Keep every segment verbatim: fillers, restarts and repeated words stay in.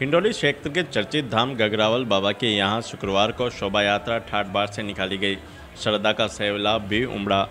हिंडोली क्षेत्र के चर्चित धाम गगरावल बाबा के यहां शुक्रवार को शोभा यात्रा ठाठ बाट से निकाली गई। श्रद्धा का सैलाब भी उमड़ा।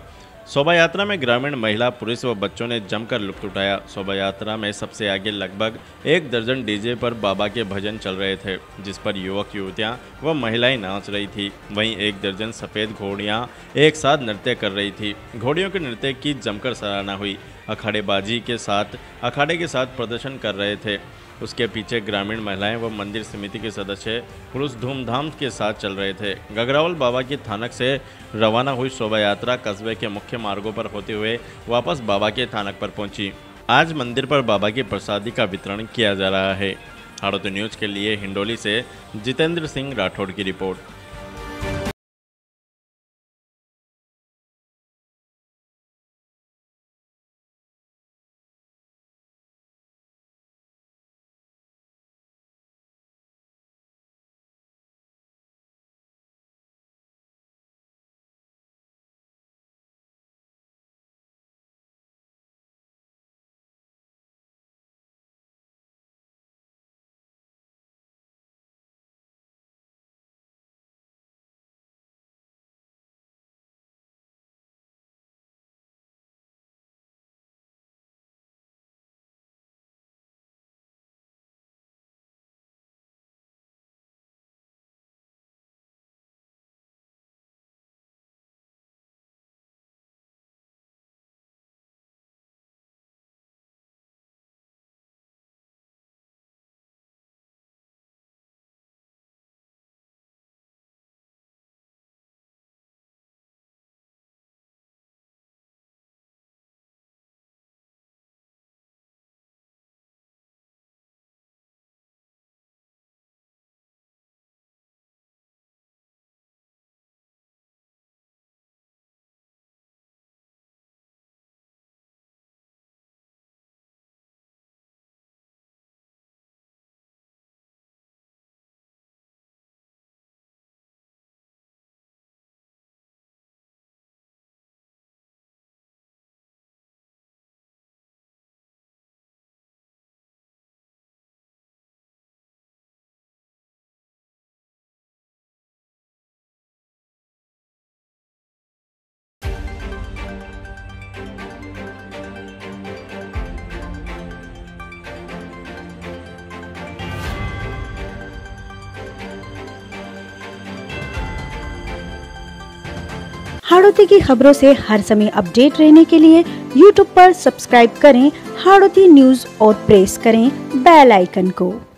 शोभा यात्रा में ग्रामीण महिला, पुरुष व बच्चों ने जमकर लुत्फ उठाया। शोभा यात्रा में सबसे आगे लगभग एक दर्जन डीजे पर बाबा के भजन चल रहे थे, जिस पर युवक युवतियां व महिलाएं नाच रही थी। वहीं एक दर्जन सफ़ेद घोड़ियां एक साथ नृत्य कर रही थी। घोड़ियों के नृत्य की जमकर सराहना हुई। अखाड़ेबाजी के साथ अखाड़े के साथ प्रदर्शन कर रहे थे। उसके पीछे ग्रामीण महिलाएं व मंदिर समिति के सदस्य पुरुष धूमधाम के साथ चल रहे थे। गगरावल बाबा के थानक से रवाना हुई शोभा यात्रा कस्बे के मुख्य मार्गों पर होते हुए वापस बाबा के थानक पर पहुंची। आज मंदिर पर बाबा की प्रसादी का वितरण किया जा रहा है। हाड़ोती न्यूज़ के लिए हिंडोली से जितेंद्र सिंह राठौड़ की रिपोर्ट। हाड़ोती की खबरों से हर समय अपडेट रहने के लिए यूट्यूब पर सब्सक्राइब करें हाड़ोती न्यूज़ और प्रेस करें बेल आइकन को।